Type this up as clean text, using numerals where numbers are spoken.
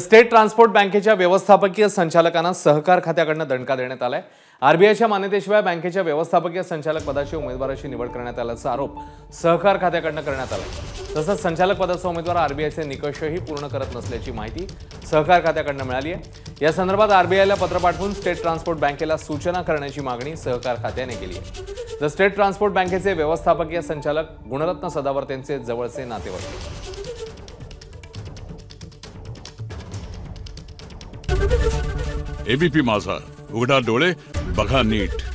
State transport बँकेच्या व्यवस्थापकीय संचालकांना सहकार खात्याकडून दणका देण्यात आलाय। आरबीआयच्या मान्यतेशिवाय बँकेच्या व्यवस्थापकीय संचालक पदाच्या उमेदवाराची निवड करण्यात आल्याचा आरोप सहकार खात्याकडून करण्यात आलाय। तसंच संचालक पदाचा उमेदवार आरबीआयचे निकषही पूर्ण करत नसल्याची माहिती सहकार खात्याकडून मिळाली आहे। या संदर्भात आरबीआयला पत्र पाठवून स्टेट ट्रान्सपोर्ट बँकेला सूचना करण्याची मागणी सहकार खात्याने केली आहे। द स्टेट ट्रान्सपोर्ट बँकेचे व्यवस्थापकीय संचालक गुणरत्न सदावर्ते यांचे जवळचे नातेवाईक। एबीपी माझा, उघडा डोळे बघा नीट।